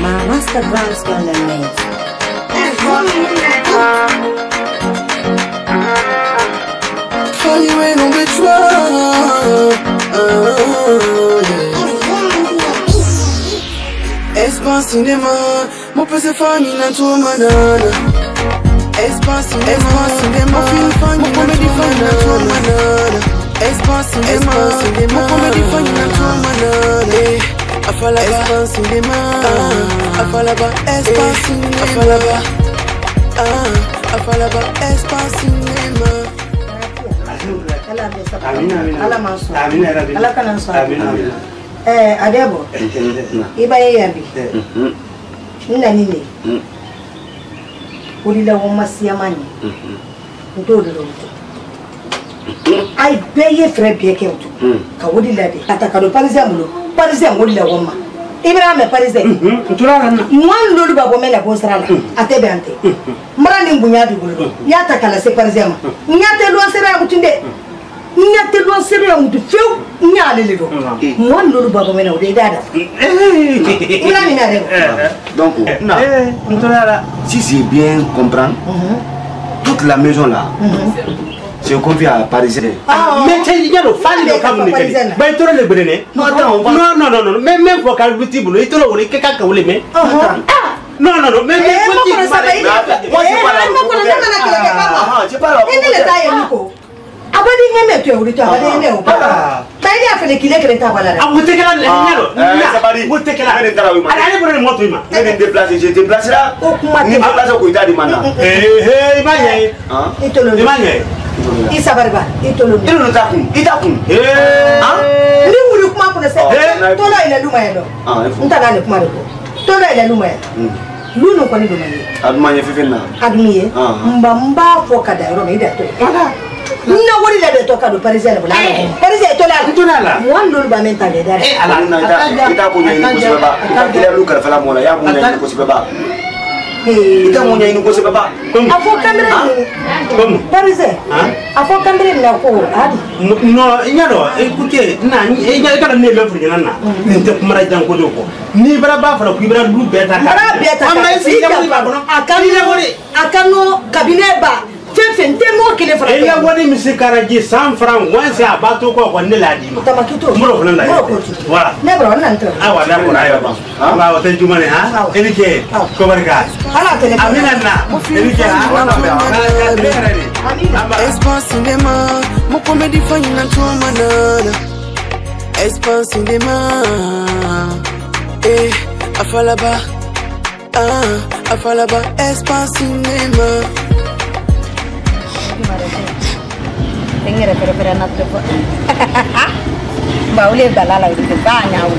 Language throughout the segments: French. My Instagram's gonna make oh, you ain't gonna get Espace cinéma, mon PC famille n'a tout manana. Espace cinéma, mon comédie famille n'a tout manana. Espace cinéma, mon comédie famille n'a tout manana. Afalaba, cinéma, Afalaba, espace cinéma, Afalaba, Afalaba, espace cinéma. Amina. Adebo. Ibaye yabi. Nina nini? Ulila wamasi yamani. Ndoro. I beye frebiye keutu. Kaulila de. Atakado parizia mulo. Parisien ou la Roma. Ibrahim Parisien. Moi, le babomé la Bosrala, à Tébante. Maran Bouyadi Boulou, Yataka la Séparisien. Niate loin sera outunde. Niate loin sera ou de feu, Nia le Lido. Moi, le babomé ou des dadas. Donc, non, si j'ai bien comprendre, toute la maison là. Je confie à Parisien. Mais tu es le fan de Cameroun. Mais tu es le Brené. Non. Même pour Calbuti, tu es le Kaka. Non. Même pour Calbuti, tu es le Abadi tu es le Tao. Tu es le Tao. Isa barba, itolum. Ni wuri kuma kuna se. Tolo ile lumayelo. Ntana ne kuma ne ko. Tolo ile lumayelo. Lunu ko ni lumayelo. Adumanye fefena. Adumiye. Mbamba foka da ro me da to. Ala. Nna wuri la de to ka do Parisien la. Parisien to la kutuna la. Wan lolu ba menta de dare. Ala na ita ko nyi ko se baba. Ile lu kar fala mola ya mo nyi ko se baba. Ita mo nyi ko se baba. Afo kamera. Parisien. Afo kambere na ko adi no nyaro écoutez na nya ka na le fri na nte kumara janko doko ni bara ba fara ku bara lu beta amma si ka ba bono akano cabinet ba fefen te mo ke le fara e ya woni monsieur Karaji 100 francs once abato ko ko ne la di ma tamakito mo ro na voilà ne bro na ntre ah wa na ko na yo ba ma wa te jumane ha eni ke ko barka ala tele amina na eni ke ha na ka Espace cinéma, mon comédie fan il n'a tout manana. Espace cinéma, eh, Afalaba, Afalaba, espace cinéma. Tengira pera na tupo. Ba ule dalala ule ba nyau.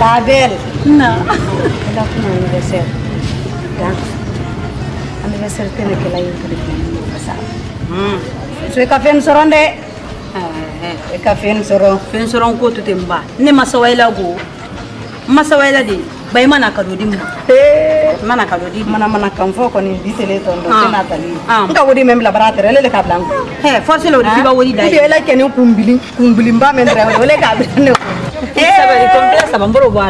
Babel. Non. C'est mon anniversaire. Anniversaire, c'est le cas où tu es. Café, nous serons des. Café, nous serons. Nous serons quoi, tout est bas. Ne m'assoyez-la go. M'assoyez-la dit. Bah, il m'a n'accadoudi. M'a n'accadoudi. M'a n'accadoudi. Qu'on est dit téléthon. Ah. On a dit même la brate. Elle est le câble. Hé, force le riz. Va oublier. Tu es là qui est au Kumbili. Kumbili, bah, mais elle est câble. Ça va me voir.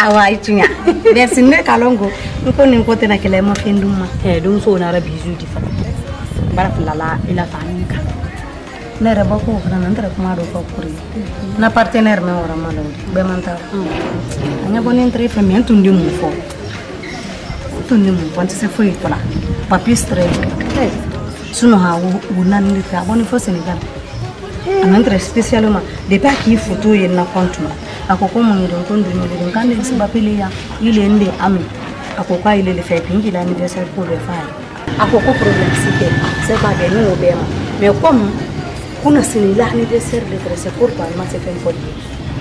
Ah ouais, tu n'as merci. Ne calongo. Nous connaissons pas la clé, mon fin de mois. Et donc, on a bisous différents. Barafala et la famille. Nous avons beaucoup de gens qui ont partenaire, mais on a mal. On a bonne entrée, mais tout le monde faut. Tout le monde pense que c'est fou. Papier stress. Sinon, on a une bonne fois Sénégal. On entre spécialement. Depuis qu'il faut tout, il n'a pas tout. Akoko mwenye donkondo ni donkondo ni sibapeli ya ile nde ami akoka ile lefepingi la ni desa kurefai akoko problemsike sema gani ubema mekomu kuna sinila ni desa lefrese kurpa masefenfoli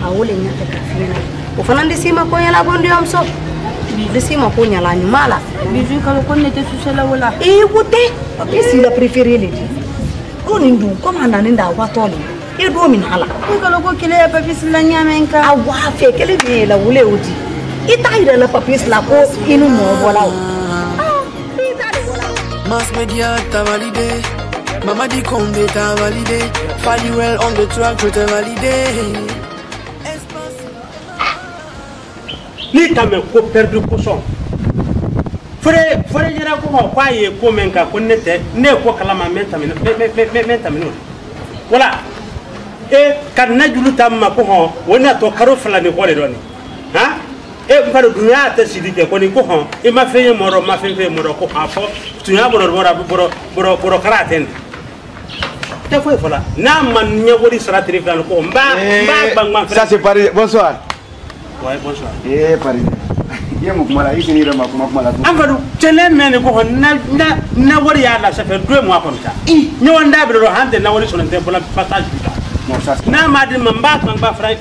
aule nyata kafina ufanande sima kwa yala bondi amso bisi makonya la nyumala bisi kalokone tesusela wala ikute bisi la preferé le dit kuni ndu kama ndani ndawa toli Il doit m'en aller. Il y a papier sur la nyamenka. Ah, wafé, quel est le voulé ou dit? Il taille le papier sur la peau, il nous m'envoie là. Ah, il taille le voilà. Mass Media t'a validé. Maman dit qu'on est invalidé. Fally well on the track, je t'ai validé. Ni ta me ko perdu cochon. Fore yera ko ho kwa ye ko menka ko nete ne ko kala ma menta mino menta mino. Wala e kan na julu tam ma ko ho wona to karo fala ne ko le doni. Ha? E ko do dunya ta sidike ko ni ko ho e ma feye moro ma feye moro ko afo tunya moro moro boro karaten. Ta foi voilà. Na man nyawori sara trifal ko mba bang ça c'est pareil. Bonsoir. Ouais, bonsoir. Eh pareil. Angalo, tu l'as mené pour la ça fait 2 mois comme ça. Nous on a besoin de n'avoir sur le temple passage du temps. Non, madame,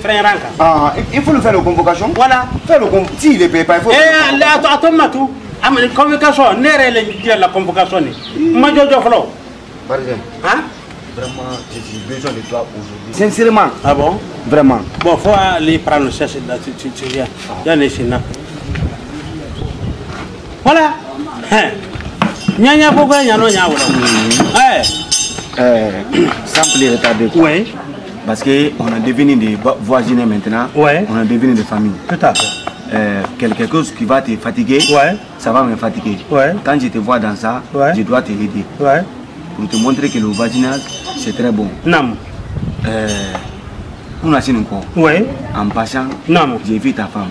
frère, ah, il faut le faire aux convocations. Voilà, faire le convocation. Si il est payé, il faut. Eh, attends, matou. Ah, mais convocation, n'est-ce la convocation? Moi, je dois faire. Par exemple. Hein? Vraiment, j'ai besoin de toi aujourd'hui. Sincèrement. Ah bon? Vraiment. Bon, faut aller prendre le chercher là, tu viens. J'en ai chez nous. Voilà. Nyanya pourquoi yano nyawo. Sans plus retarder. Oui. Parce que on a devenu des voisins maintenant. Ouais. On a devenu des familles. Tout à fait. Quelque chose qui va te fatiguer. Ouais. Ça va me fatiguer. Ouais. Quand je te vois dans ça, ouais, je dois te aider. Ouais. Pour te montrer que le voisinage c'est très bon. Non. On a signé encore. Ouais. En passant. Non. J'ai vu ta femme.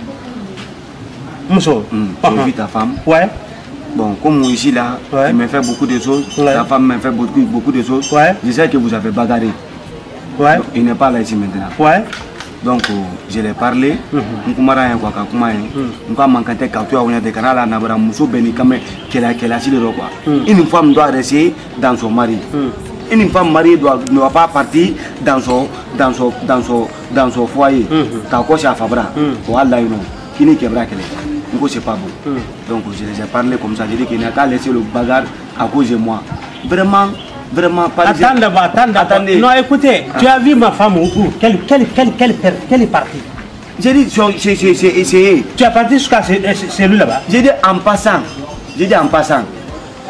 Monsieur, j'ai vu ta femme. Ouais. Bon, comme ici là, ouais, tu me fais beaucoup de choses. Ouais. Ta femme me fait beaucoup de choses. Ouais. Je sais que vous avez bagarré. Ouais. Donc, il n'est pas là ici maintenant. Ouais. Donc, je l'ai parlé. Une femme doit rester dans son mari. Une femme mariée ne doit pas partir dans son foyer. Ta coche à Fabra. Qui n'est qu'à c'est pas bon. Donc je les ai parlé comme ça, j'ai dit qu'il n'a qu'à laisser le bagarre à cause de moi. Vraiment, vraiment pas. Attendez. Non, écoutez, tu as vu ma femme au bout. Quelle est partie? J'ai dit, j'ai essayé. Tu as parti jusqu'à celui là-bas. J'ai dit en passant.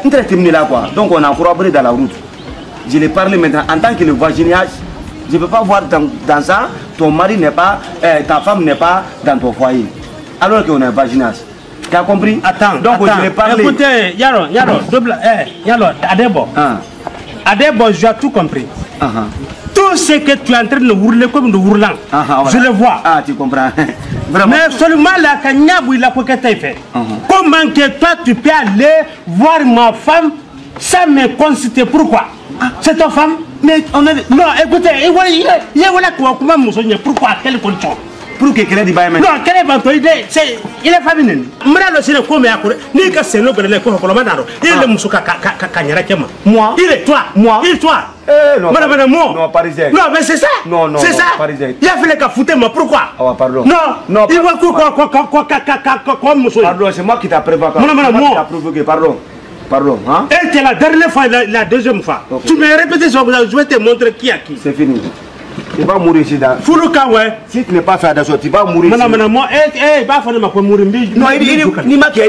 On t'a terminé là quoi. Donc on a collaboré dans la route. Je l'ai parlé maintenant en tant que le voisinage. Je ne peux pas voir dans ça, ton mari n'est pas, ta femme n'est pas dans ton foyer. Alors qu'on est vaginage. Tu as compris? Attends, je vais parler. Écoutez, Adebo. Adebo, j'ai tout compris. Tout ce que tu es en train de hurler comme de hurlant, je le vois. Ah, tu comprends. Vraiment. Mais seulement la cagnabou, il a quoi que tu as fait. Comment que toi, tu peux aller voir ma femme sans me consulter? Pourquoi? C'est ta femme? Mais on a... Non, écoutez, il y a quoi, comment nous sommes? Pourquoi? Quelle condition? Pour que quelqu'un dit bah maintenant. Non, quelqu'un va c'est il est familier. Moi le c'est comme à courir. Ni que c'est le brûler comme pour madame. Il le musuka kanyara kema. Moi. Il est toi. Moi. Il toi. Non. Madame moi. Non, parisien. Non, mais c'est ça. Non. C'est ça. Parisien. Il a fait les cafouter moi pourquoi? Ah pardon. Non. Il va quoi musuka. Pardon, c'est moi qui t'a provoqué. Madame moi. T'a provoqué, pardon. Pardon, hein? Et c'est la dernière fois, la deuxième fois. Okay. Tu me répètes ça, je vais te montrer qui a qui. C'est fini. Tu vas mourir ici. Furuka, ouais. Si tu n'es pas fait attention, tu vas mourir. Madame, moi, il va falloir que je mourir. Non, il m'a dit.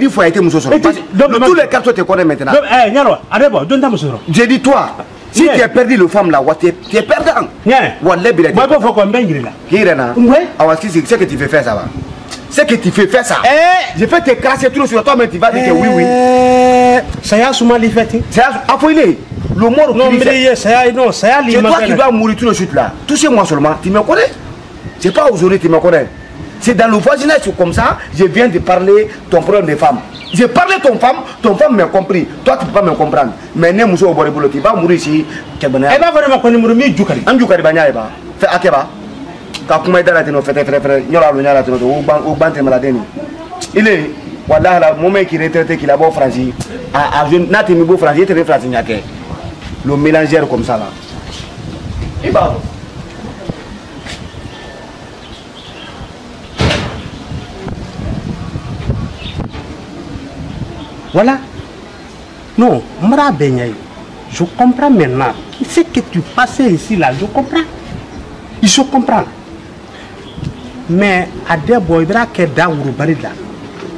Il faut être moussou. Donc, tous les cartes, tu connais maintenant. Eh, Yaro, allez, bon, donne-moi ce nom. J'ai dit, toi, si tu as perdu le femme là, tu es perdant. Il faut qu'on baigne là. Qui est là? Ouais. C'est ce que tu veux faire, ça va. C'est que tu fais faire ça. Je vais te casser tout sur toi, mais tu vas dire que oui. Ça y est, souvent les fêtes. Ça y est, affolé. Le mort non, mais ça y est, non, ça y est. C'est toi qui vas mourir tout le suite là. Touchez-moi seulement, tu me connais. C'est pas aujourd'hui, tu me connais. C'est dans le voisinage comme ça, je viens de parler ton problème des femmes. J'ai parlé ton femme m'a compris. Toi, tu ne peux pas me comprendre. Mais ne mousse au bord de tu vas mourir ici. Eh bien, vraiment, quand tu mourir, tu vas mourir. Tu vas il est voilà la moment qui retraite qu'il a beau frangé à jeune beau frangé très frangé le mélangeur comme ça là il va voilà non Mara Benyai je comprends maintenant ce que tu passais ici là je comprends il se comprend. Mais à des boys qui sont dans le baril,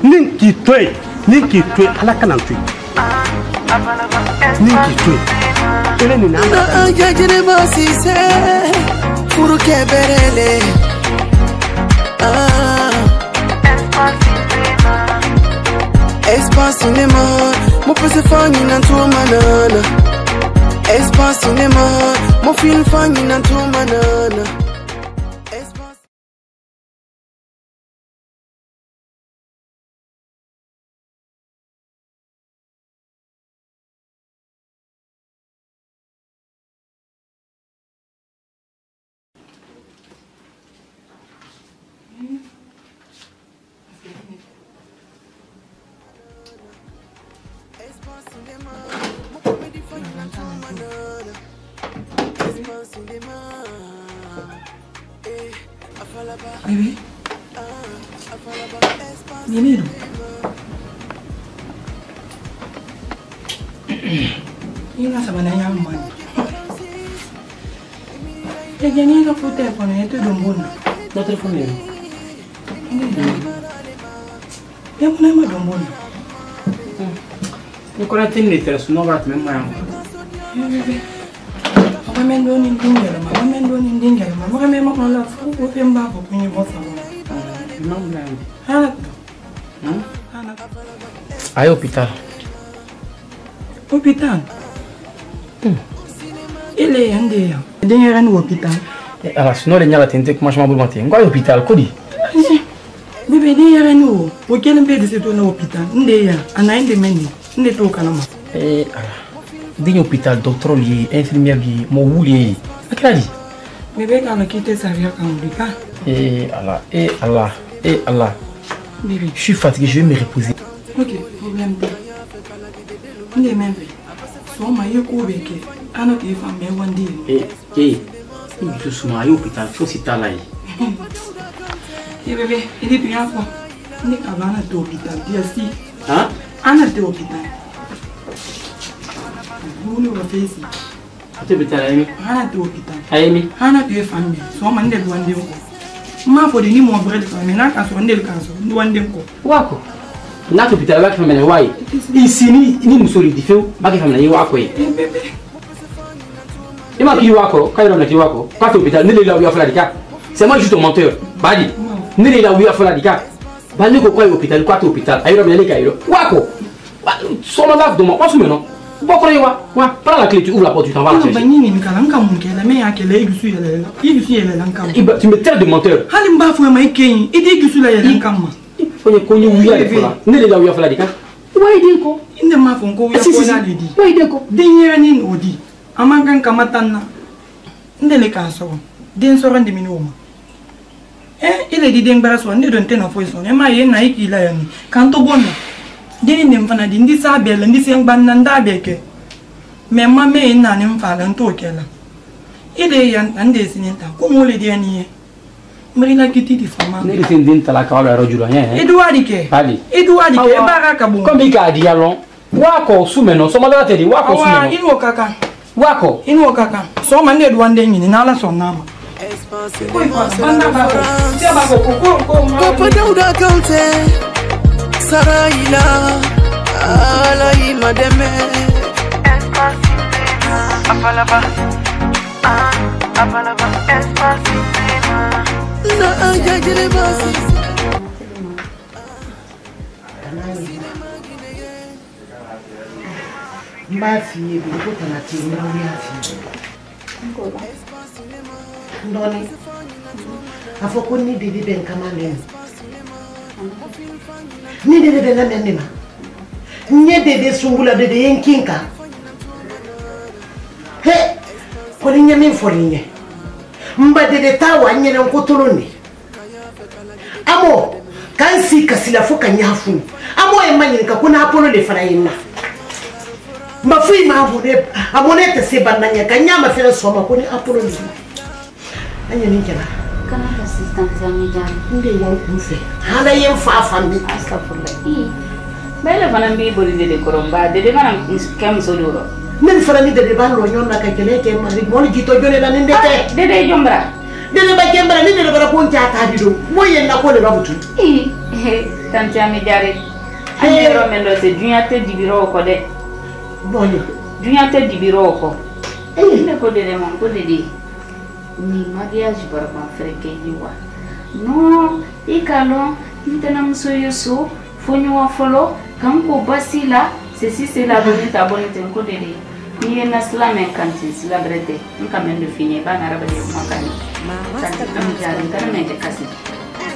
ni qui tuent, ni qui tuent, à la canne. Espace Baby, menino, e nossa banana mãe, é que nem o telefone é tudo bom, não telefone, é o nome do bom, o coração tem letras, não vai ter mais mãe. I am doing in danger. I am doing in danger. I am not allowed to go to my boss. I am hospital. Hospital. Ele é onde? Danger é no hospital. Ah, se não ele não atende, como chamamos o matinho? Qual hospital? Cody. Bebê, danger é no. O que ele me disse tu no hospital? Danger. Anaíde meni. Onde tu o calma? Eh. Dès l'hôpital, docteur lié, infirmière lié, mon ou lié. Qu'est-ce que tu as dit? Je vais quitter sa vie quand on dit pas. Eh Allah, eh Allah, eh Allah. Bébé. Je suis fatigué, je vais me reposer. Ok, problème. On est même. Son maillot couvert. Un autre femme, mais on dit. Eh, tu es à l'hôpital, faut s'y aller. Eh bébé, il est bien quoi? On est avant à l'hôpital, bien si. Hein? Avant à l'hôpital. Bulu wafesi. Ate betala emi. Hana tu opita. Emi. Hana tu efambi. So mande luande mko. Ma fodi ni mwabred fambi na kaso ndel kaso luande mko. Wako. Na tu opita wake fambi na wai. Isini ni musori difeu wake fambi na iwako ye. Ima kiwako kairo na kiwako. Kato opita ndele la wia fladika. C'est moi juste un menteur. Badi. Ndele la wia fladika. Badi ko kwa opita kato opita. Airo mele kairo. Wako. So mandaf doma. Wasu meno. Pourquoi quoi? Prends la clé, tu ouvres la porte, tu t'en vas. Tu me traites de menteur. Dini nimfana dindi sabe lendi seng bananda beke, mema me ina nimfala ntokela. Ile yande sininta kumule diani. Mrina kiti di fama. Nili sindinta la kaula rojulanya. Eduardi ke. Ali. Eduardi ke baraka bungo. Kombika dialon. Wako sumeno somala tedi wako sumeno. Wa inwo kaka. Wako inwo kaka. So mande duande ngini nala sonama. Koi banda bako. Tiaba bako koko ma. Kopanda uda kaunte. Saraila, alai madame. Espacito, apalaba, apalaba, espacito. Na angajele basi. Mati, biko tanati, mawiyati. Ndoni, afokoni bibi benkamane. Ni dede dede nani ma? Ni dede sungula dede yenkinga. He, korinye minforinye. Mba dede tawa ni na mkutuloni. Amo, kansi kasilafu kanyafu. Amo emani nikakuna apolo lefarayina. Mafui maavure, amonete sebana ni kanyama fela soma kuni apolo ni. Anya nikiana. Kana assistance amijani ndio wangufe hala yemfa fambi astaghfirullah bela bana mbibori de koromba de bana kam soluro men farani de balo nyona kakeleke mari moni jito jone la ndete de jombra de ba jombra ni de bara ponta tadido moyen na kole babutu eh tanti amijari amiro mendo se dunya te dibiro ko de Bonne. Duyante di biroko. Ne kodele mon kodele. Ni mariage bara ma freke yiwa. No, ikalo nitana msoyoso fonyo wa folo kanko basila ceci c'est la bonne ta bonne ten kodele. Ni na slame kanti slabrete. Nkamende finye bana rabani makani. Ma, ça me dit à l'internet de casser.